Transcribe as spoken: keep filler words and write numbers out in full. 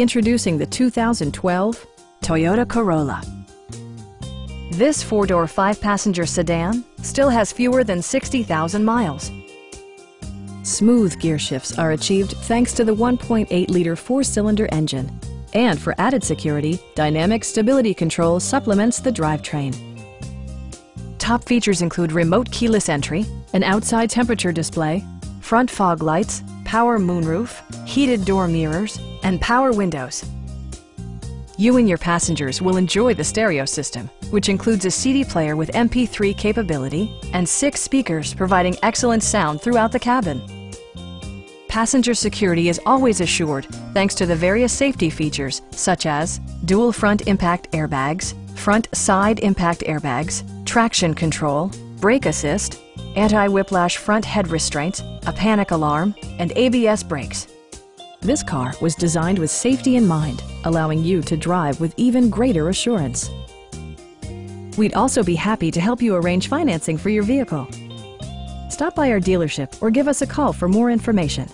Introducing the two thousand twelve Toyota Corolla. This four-door, five-passenger sedan still has fewer than sixty thousand miles. Smooth gear shifts are achieved thanks to the one point eight liter four-cylinder engine. And for added security, dynamic stability control supplements the drivetrain. Top features include remote keyless entry, an outside temperature display, front fog lights, power moonroof, heated door mirrors, and power windows. You and your passengers will enjoy the stereo system, which includes a C D player with M P three capability and six speakers providing excellent sound throughout the cabin. Passenger security is always assured thanks to the various safety features such as dual front impact airbags, front side impact airbags, traction control, brake assist, anti-whiplash front head restraints, a panic alarm, and A B S brakes. This car was designed with safety in mind, allowing you to drive with even greater assurance. We'd also be happy to help you arrange financing for your vehicle. Stop by our dealership or give us a call for more information.